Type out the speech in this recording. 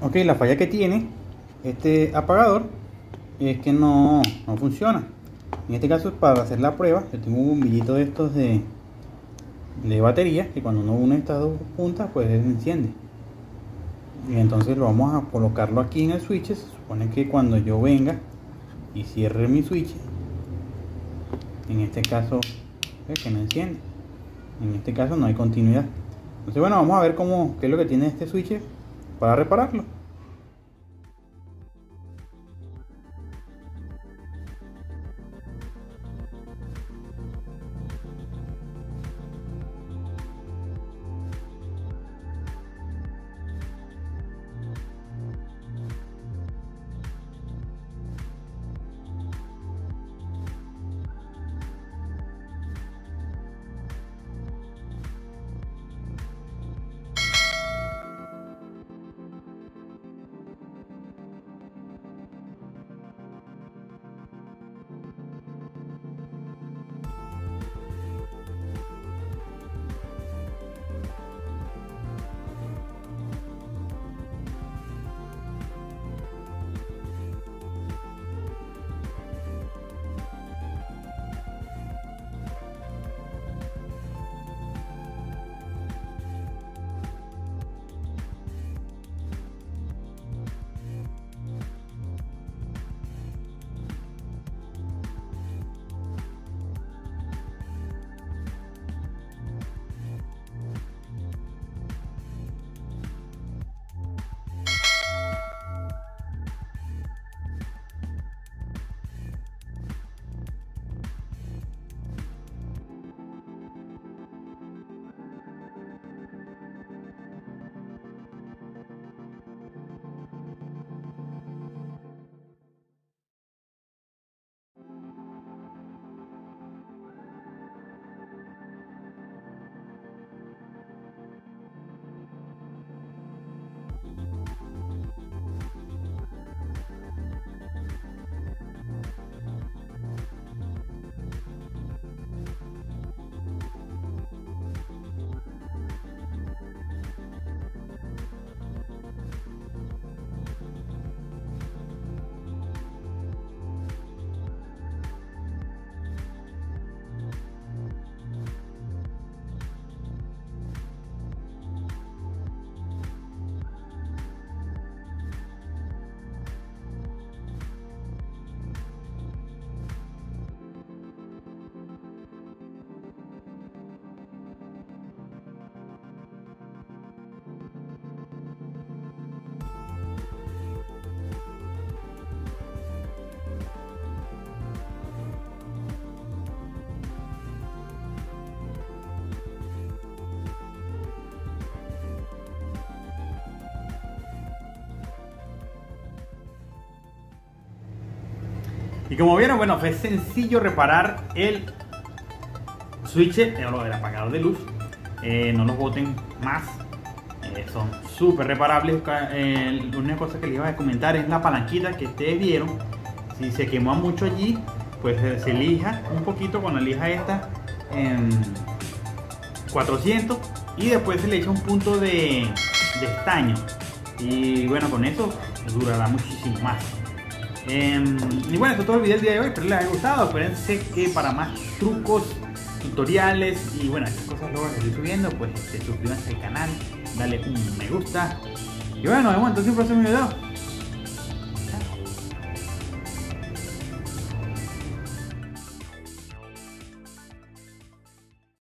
Ok, la falla que tiene este apagador es que no funciona. En este caso, para hacer la prueba, yo tengo un bombillito de estos de batería que cuando uno une estas dos puntas, pues él enciende. Y entonces lo vamos a colocarlo aquí en el switch. Se supone que cuando yo venga y cierre mi switch, en este caso es que no enciende. En este caso no hay continuidad. Entonces, bueno, vamos a ver qué es lo que tiene este switch para repararlo. Y como vieron, bueno, fue sencillo reparar el switch, o el apagador de luz. No los boten más, son súper reparables. Una cosa que les iba a comentar es la palanquita que ustedes vieron. Si se quemó mucho allí, pues se lija un poquito con la lija esta en 400 y después se le echa un punto de estaño. Y bueno, con eso durará muchísimo más. Y bueno, esto es todo el video del día de hoy. Espero les haya gustado. Acuérdense que para más trucos, tutoriales y bueno, estas cosas luego las estoy subiendo, pues suscríbanse al canal, dale un me gusta. Y bueno, nos vemos entonces en el próximo video.